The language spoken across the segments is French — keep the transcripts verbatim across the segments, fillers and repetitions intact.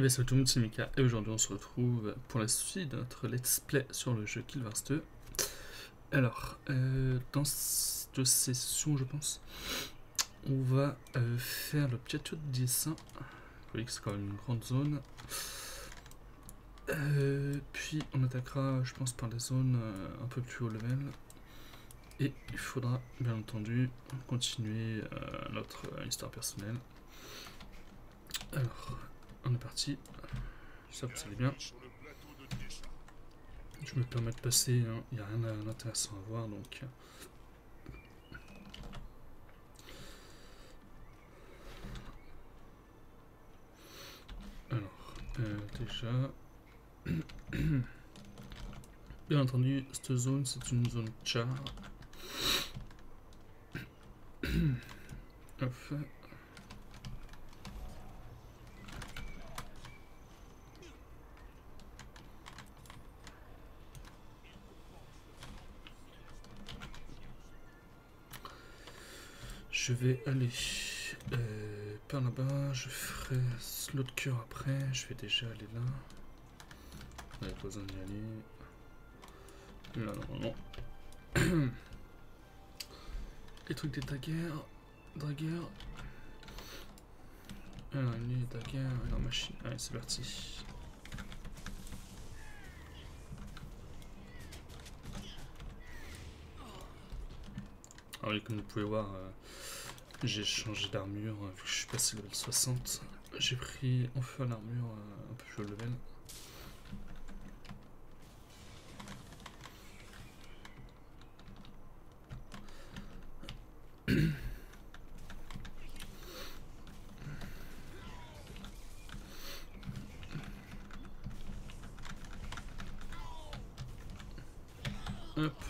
Et bien salut tout le monde, c'est Mika et aujourd'hui on se retrouve pour la suite de notre let's play sur le jeu Guild Wars deux. Alors, euh, dans cette session je pense, on va euh, faire le plateau de dessin. Vous voyez que c'est quand même une grande zone. Euh, puis on attaquera je pense par des zones euh, un peu plus haut level. Et il faudra bien entendu continuer euh, notre euh, histoire personnelle. Alors, on est parti. Ça vous allez bien. Je me permets de passer, il hein, n'y a rien d'intéressant à voir donc. Alors, euh, déjà. Bien entendu, cette zone c'est une zone char. Hop. Je vais aller euh, par là-bas, je ferai l'autre cœur après, je vais déjà aller là. On n'a pas besoin d'y aller. Là, normalement. Non. Les trucs des daguerres. Dragueurs. Alors, il est daguerre, alors machine. Allez, c'est parti. Ah oui, comme vous pouvez voir, euh, j'ai changé d'armure, euh, vu que je suis passé level soixante. J'ai pris enfin l'armure euh, un peu plus haut level. Hop.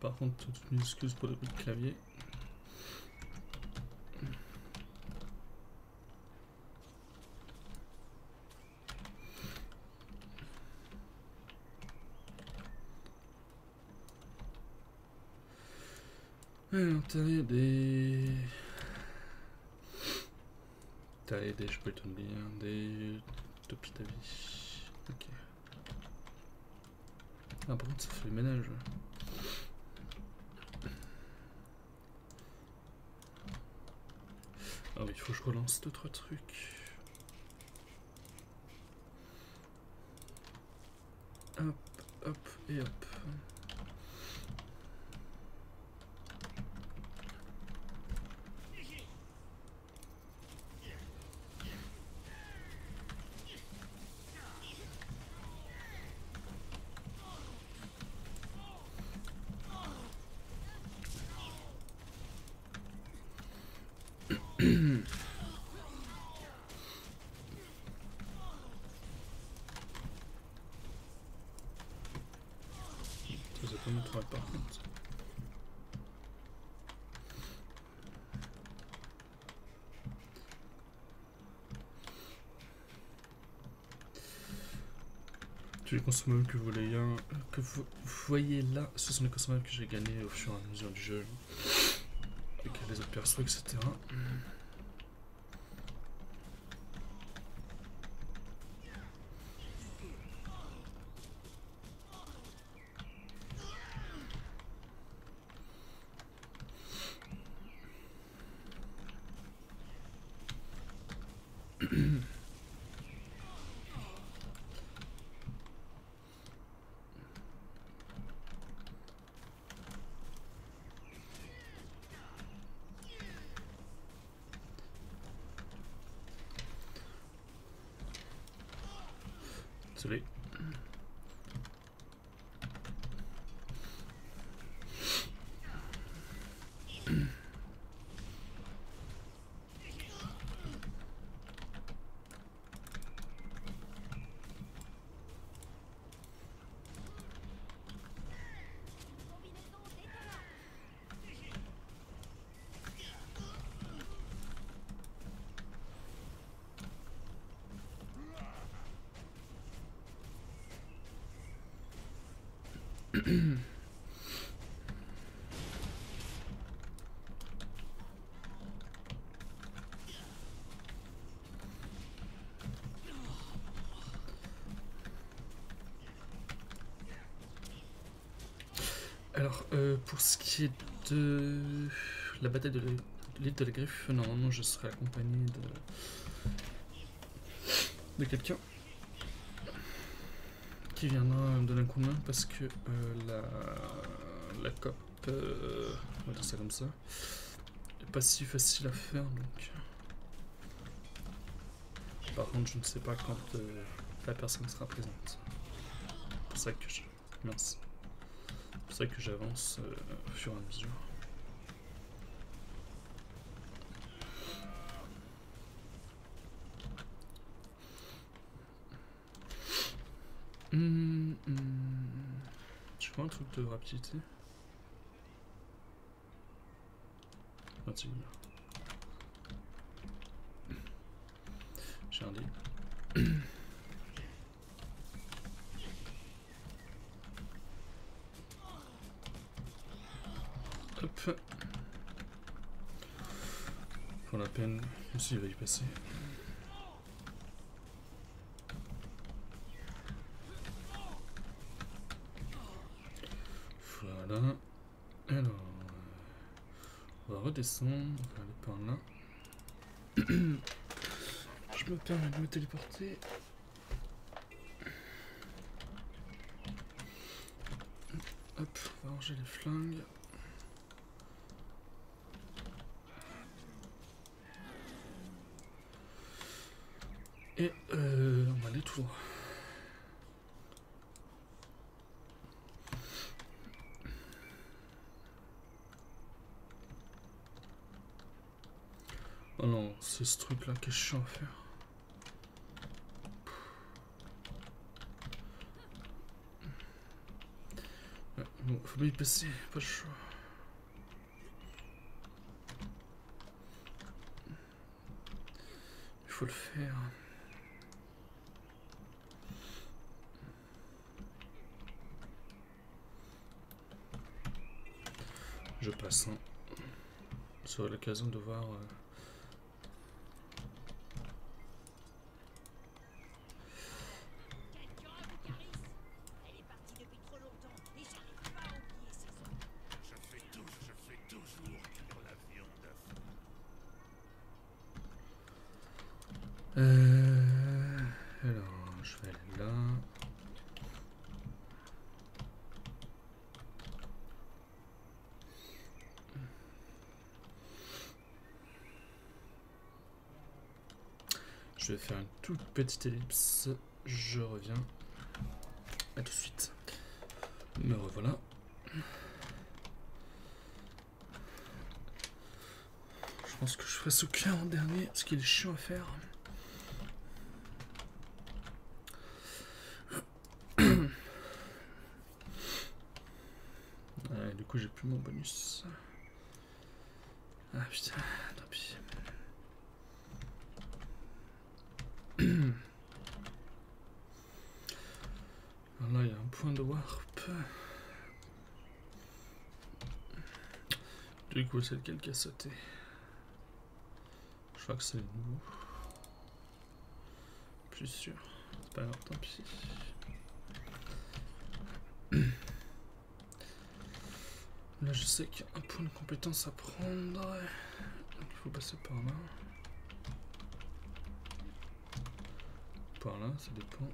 Par contre, toutes mes excuses pour le bruit de clavier. Alors, t'as les des. T'as les des, je peux t'oublier, hein, des topies d'avis. Ok. Ah, par contre, ça fait le ménage. Ah oui, il faut que je relance deux trois trucs. Hop, hop et hop. Les consommables que vous voyez, que vous voyez là, ce sont les consommables que j'ai gagnés au fur et à mesure du jeu, avec les autres persos, et cetera. Désolé. Alors, euh, pour ce qui est de la bataille de l'île de la Griffe, normalement je serai accompagné de, de quelqu'un qui viendra me donner un coup de main parce que euh, la, la C O P, euh, on va dire ça comme ça, n'est pas si facile à faire. Donc, par contre, je ne sais pas quand euh, la personne sera présente. C'est pour ça que je... Merci. C'est pour ça que j'avance euh, au fur et à mesure. Mmh, mmh. Je vois un truc de rapidité. J'ai un dé. Hop. Pour la peine, aussi il va y passer. Voilà. Alors, on va redescendre, on va aller par là. Je me permets de me téléporter. Hop, on va ranger les flingues. Et euh, on va aller tout droit. Oh non, c'est ce truc là qui est chiant à faire. Ouais, bon, faut bien y passer, pas le choix. Il faut le faire. Je passe, hein. Sur l'occasion de voir euh, je vais faire une toute petite ellipse, je reviens, à tout de suite, me revoilà. Je pense que je ferai ce cas en dernier, ce qui est chiant à faire. Ouais, du coup j'ai plus mon bonus. Ah putain, tant pis. Là il y a un point de warp. Du coup c'est lequel qui a sauté? Je crois que c'est nous. Plus sûr. C'est pas grave, tant pis. Là je sais qu'il y a un point de compétence à prendre. Donc il faut passer par là. Par là, ça dépend.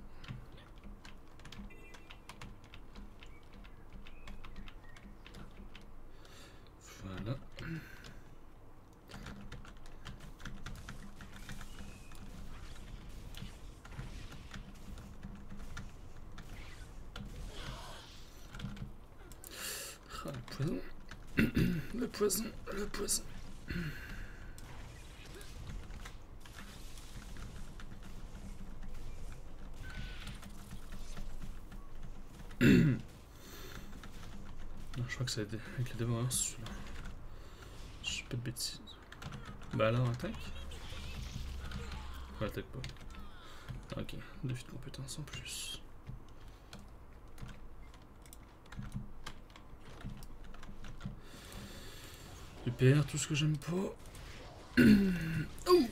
Voilà. Ah, le poison. Le poison, le poison. Non, je crois que ça a été avec les dévoreurs celui-là. Je fais pas de bêtises. Bah alors attaque. Pourquoi attaque pas? Ok, défi de compétence en plus. Super, tout ce que j'aime pas. Oh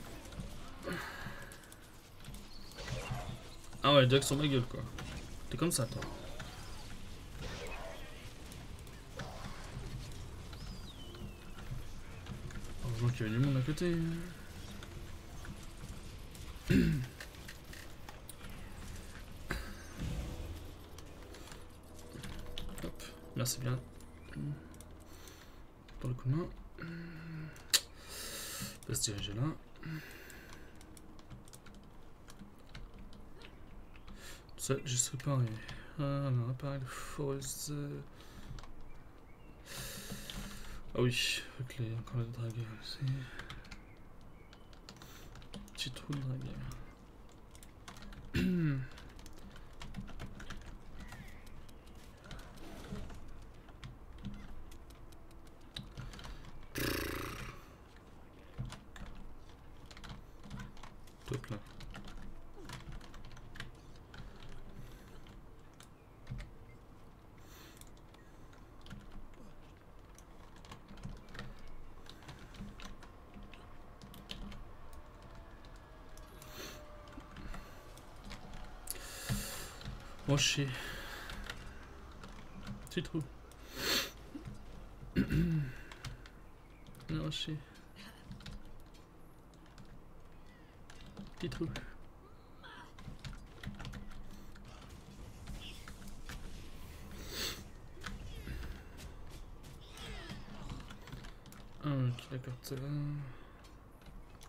ah ouais, Jack sur ma gueule quoi. T'es comme ça toi. Heureusement qu'il y avait du monde à côté. Hop, merci bien pour le coup de main. On peut se diriger là. Ça, je serais pas arrivé. Ah non, appareil de foreuse. Ah oui, avec les encore les dragueurs aussi. Petit trou de dragueur. Rocher. Petit trou. Rocher. Petit trou. Ah, ok, d'accord, ça va.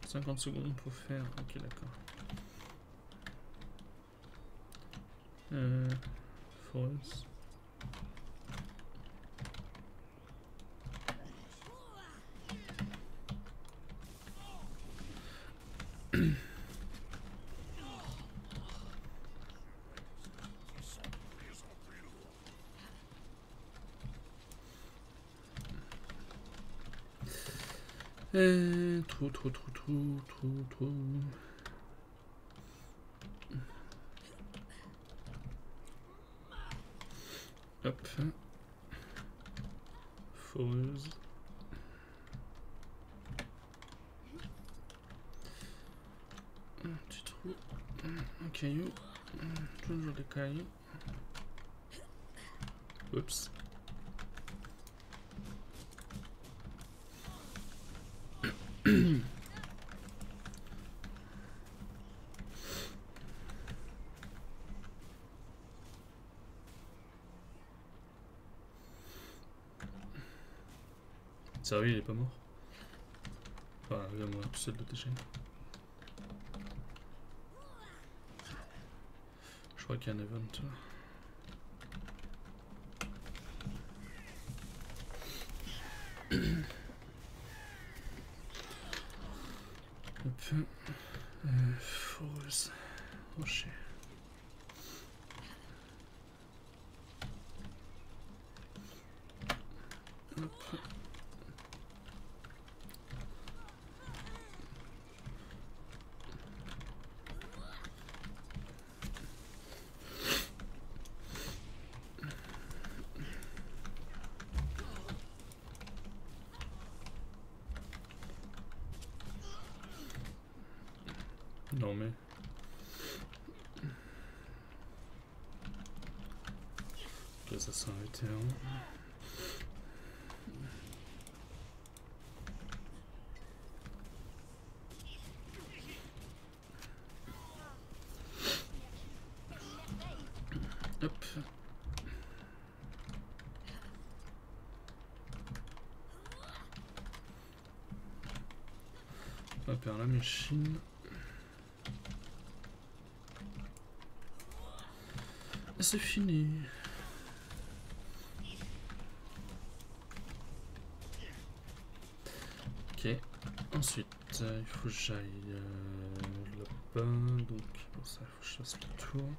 cinquante secondes pour faire. Ok, d'accord. Euh, false. Et trou, trou, trou, trou, trou, trou. Hop. Foreuse. Un petit trou. Un caillou. Toujours des cailloux. Oups. Sérieux, il est pas mort. Enfin, là, moi, tout seul de déchaîner. Je crois qu'il y a un event là. Hop. Euh, Foreuse. Rocher. Hop. Non mais... Là ça s'est arrêté. Hop. On va perdre la machine. C'est fini. Ok, ensuite euh, il faut que j'aille euh, là-bas, donc pour ça il faut que je fasse le tour.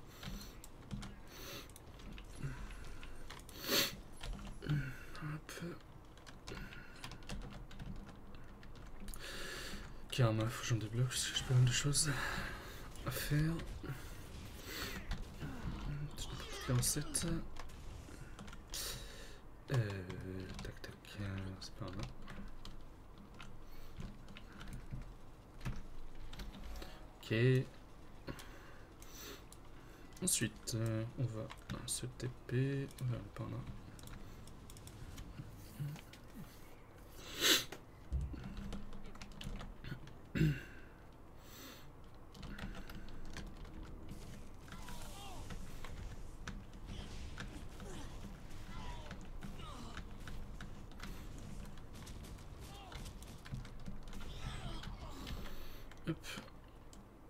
Hop. Karma, faut que j'en débloque parce que j'ai pas mal de choses à faire. sept euh, tac tac euh, c'est pas là. Ok, ensuite euh, on va se T P, on va aller par là.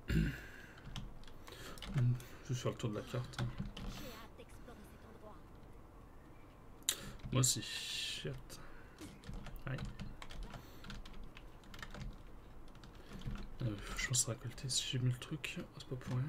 Je vais faire le tour de la carte. Moi aussi. Shit. Ouais. Euh, faut que je pense à récolter si j'ai mis le truc. Oh, c'est pas pour rien.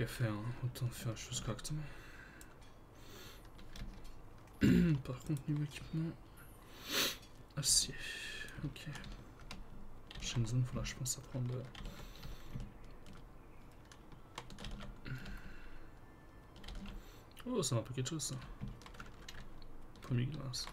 À faire, hein. Autant faire les choses correctement. Par contre, niveau équipement, acier. Ok. Prochaine zone, faudra, je pense, à prendre. Oh, ça m'a pas quelque chose, ça. Premier glace.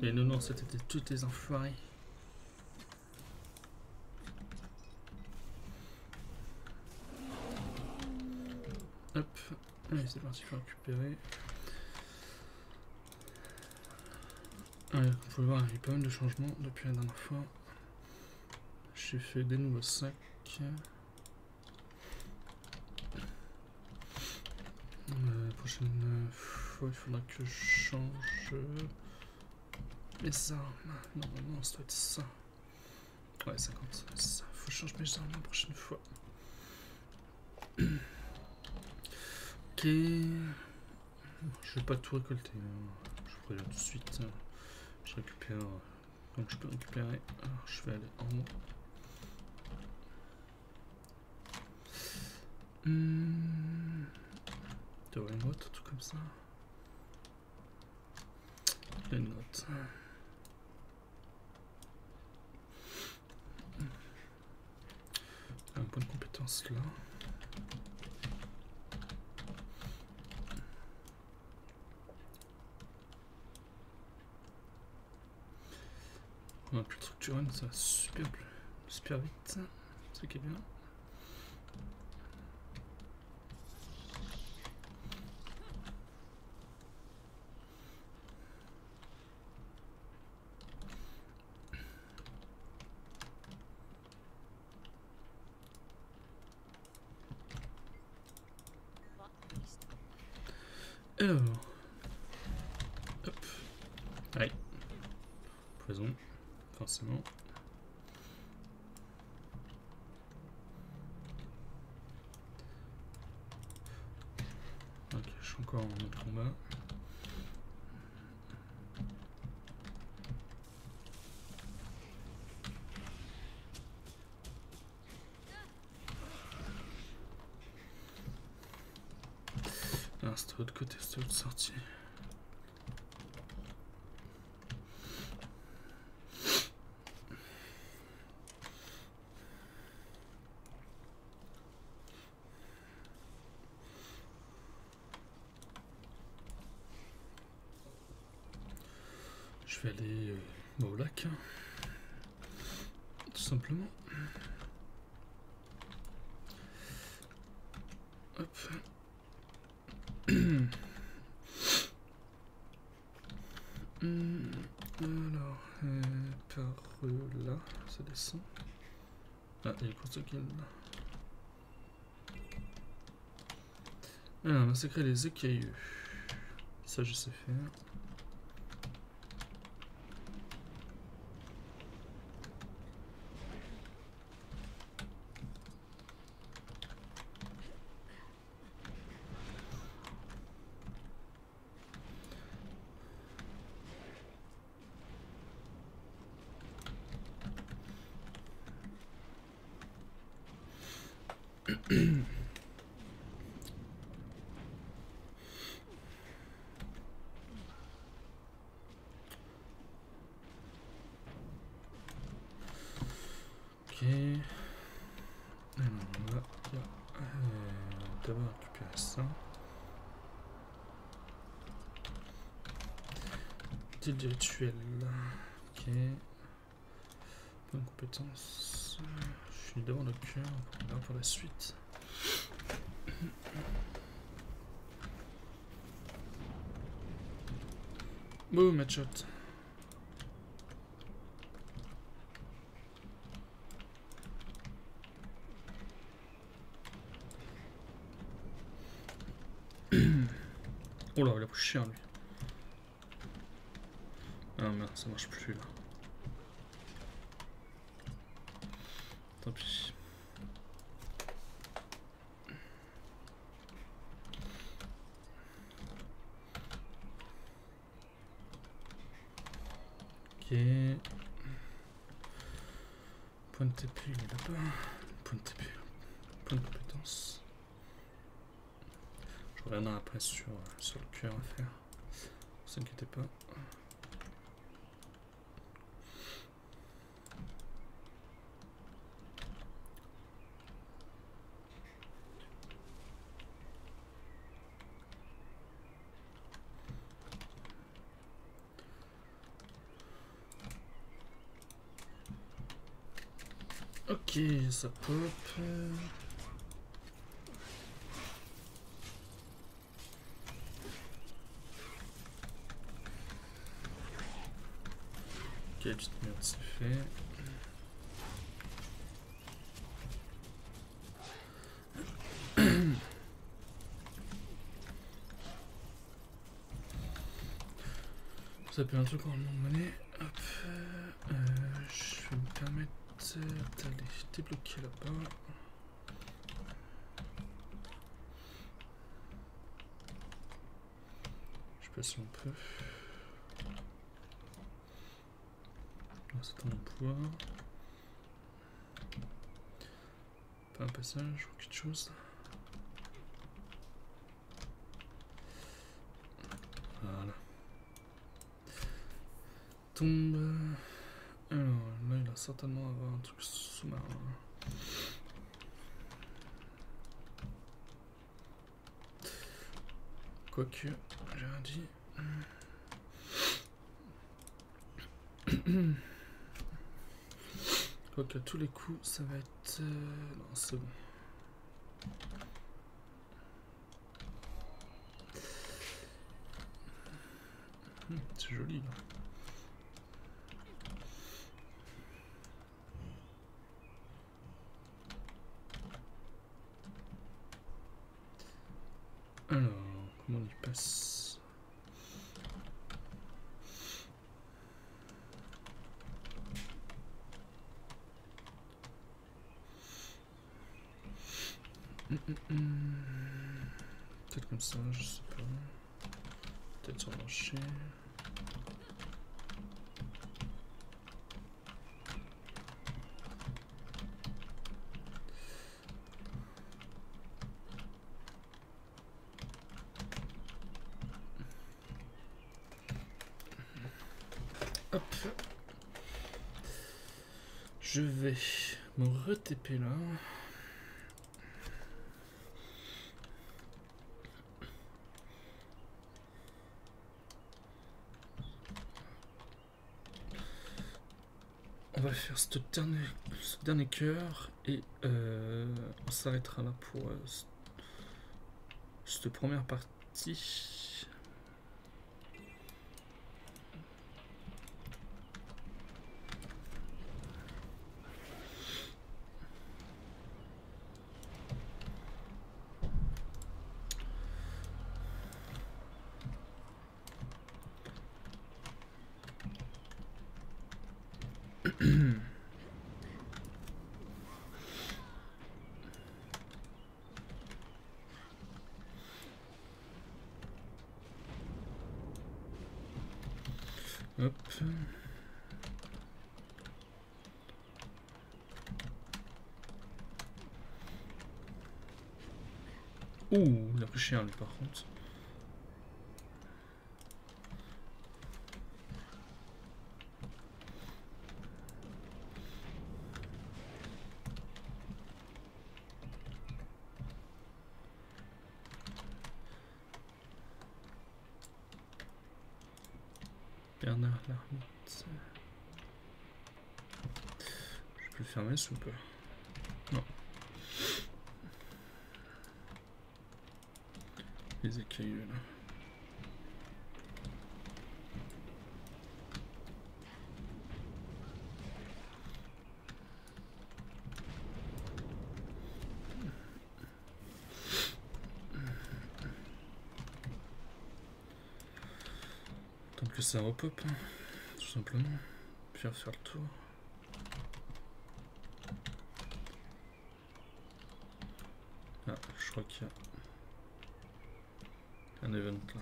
Mais non, non, c'était toutes les enfoirés. Hop, allez, c'est parti pour récupérer. Allez, comme vous pouvez voir, il y a pas mal de changements depuis la dernière fois. J'ai fait des nouveaux sacs. Euh, prochaine fois, il faudra que je change. Mes armes, normalement ça doit être ça. Ouais, cinquante, ça. Faut changer mes armes la prochaine fois. Ok. Je vais pas tout récolter. Je préviens tout de suite. Je récupère. Donc je peux récupérer. Alors je vais aller en haut. Hmm. Tu vois une autre, tout comme ça. Une note. Un point de compétence là. On a plus de structure, ça va super, super vite. C'est ce qui est bien. Alors, hop, allez, poison, forcément. Ok, je suis encore en mode combat. C'est de l'autre côté, c'est de l'autre sortie. Je vais aller euh, bon, au lac, hein. Tout simplement. Hop. Alors, euh, par euh, là, ça descend. Ah, il y a le course de guild. Alors, massacrer les écailleux. Ça, je sais faire. Ok. Alors là. d'abord récupérer ça. Deal du rituel. Ok. Plein de compétences. Je suis devant le cœur. On pour la suite. Boom, headshot. Oh là, il a pris cher lui. Ah merde, ça marche plus là. Tant pis. Ok. Point de T P, il est là-bas. Point de T P. Point de compétence. Je reviendrai après sur, sur le cœur à faire. Ne vous inquiétez pas. Ok, ça pop. Ok, petite merde, c'est fait. Ça fait un truc en monnaie. Hop, euh, je vais me permettre. Allez, débloquer là-bas. Je sais pas si on peut. C'est un emploi. Pas un passage ou quelque chose. Voilà. Tombe. Alors là il va certainement avoir un truc sous-marin. Quoique, j'ai rien dit. Quoique à tous les coups ça va être... Euh... Non c'est bon. Hum, c'est joli là. Alors, comment on y passe? Mmh, mmh, mmh. Peut-être comme ça, je sais pas. Peut-être sur le marché. Je vais me re-T P là. On va faire ce dernier, ce dernier cœur et euh, on s'arrêtera là pour euh, cette première partie. Hop. Ouh, il a pris cher lui par contre. Bernard Larmite. Je peux fermer ce ou pas? Non. Les écailles là. Tant que ça repop, hein, tout simplement. Puis refaire le tour. Ah, je crois qu'il y a un event là.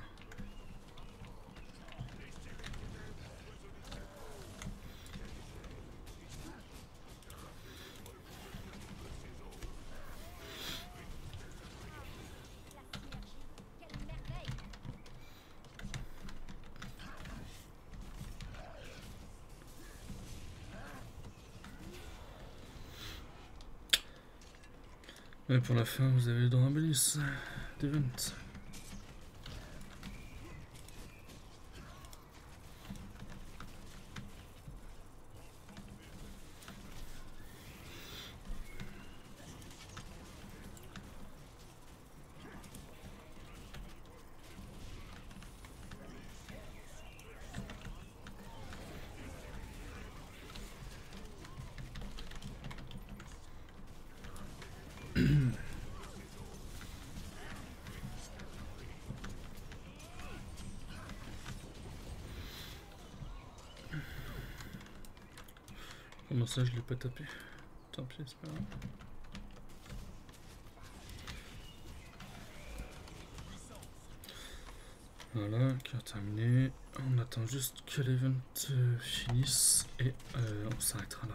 Et pour la fin, vous avez dans un bonus d'event. Comment ça je l'ai pas tapé? Tant pis, c'est pas grave. Voilà, cœur terminé. On attend juste que l'event finisse et euh, on s'arrêtera là.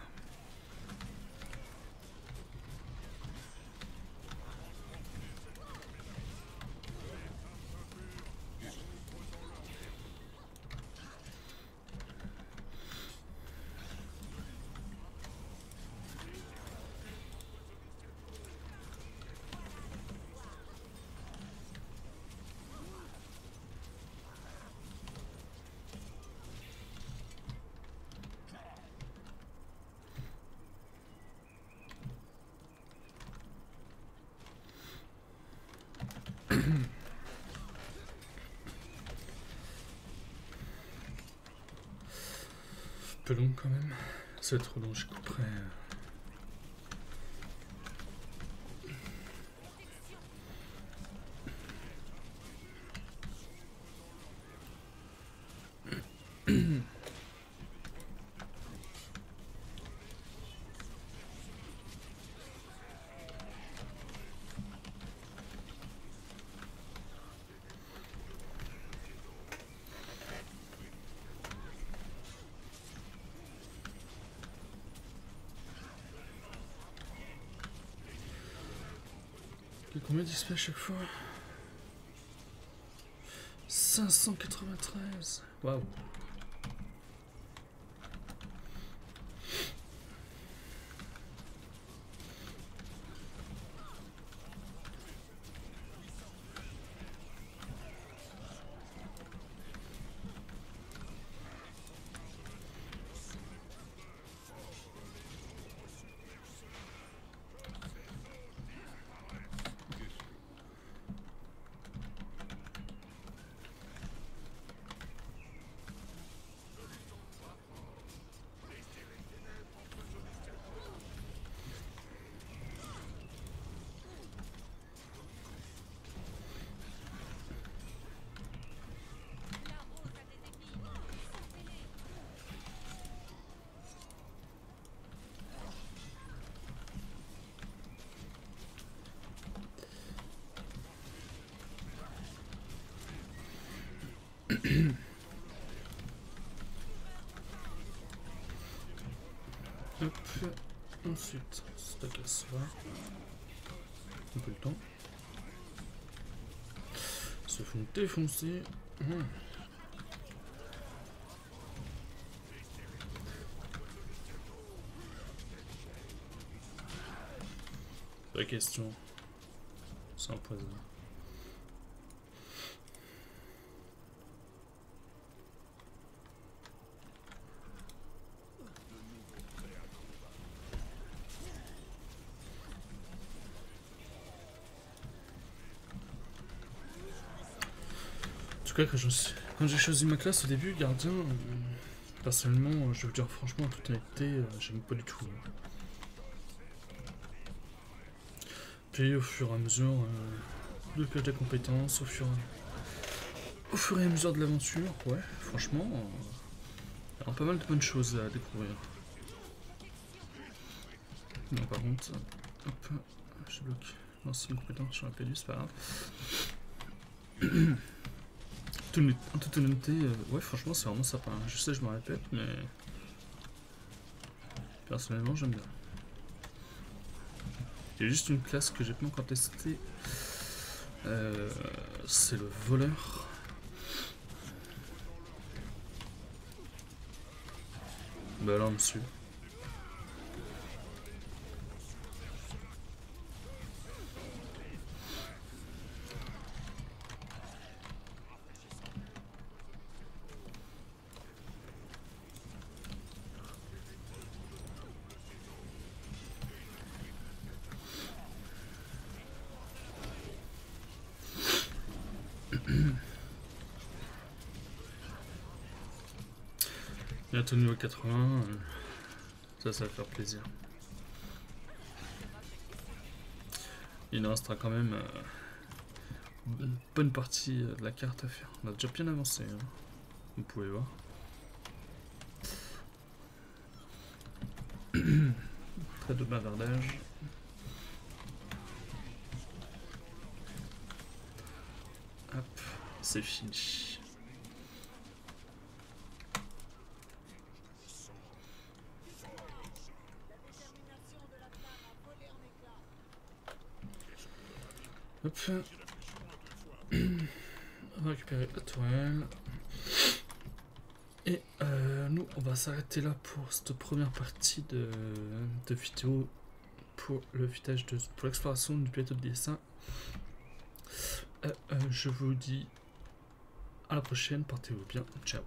Un peu long quand même, c'est trop long, je couperai. Combien d'X P à chaque fois? Cinq cent quatre-vingt-treize. Waouh. Hop, ensuite, stack à cela. Un peu le temps. Ils se font défoncer. Mmh. Pas question. C'est un poison. cas, quand j'ai je... choisi ma classe au début, gardien, euh... personnellement, je veux dire franchement, en toute honnêteté, euh, j'aime pas du tout. Hein. Puis au fur et à mesure, euh, de pioche de compétences, au fur, à... au fur et à mesure de l'aventure, ouais, franchement, euh, y a pas mal de bonnes choses à découvrir. Non, par contre, hop, je bloque. Non, c'est une compétence sur la P D U, c'est pas grave. En toute honnêteté, euh, ouais, franchement, c'est vraiment sympa. Hein. Je sais, je m'en répète, mais personnellement, j'aime bien. Il y a juste une classe que j'ai pas encore testée. Euh, c'est le voleur. Bah alors, monsieur. Bientôt niveau quatre-vingts, ça, ça va faire plaisir. Il nous restera quand même une bonne partie de la carte à faire. On a déjà bien avancé, hein. Vous pouvez voir. Très de bavardage. Hop, c'est fini. Hop. On va récupérer la toile. Et euh, nous, on va s'arrêter là pour cette première partie de, de vidéo pour le vitage de pour l'exploration du plateau de dessin. Euh, euh, je vous dis à la prochaine. Portez-vous bien. Ciao.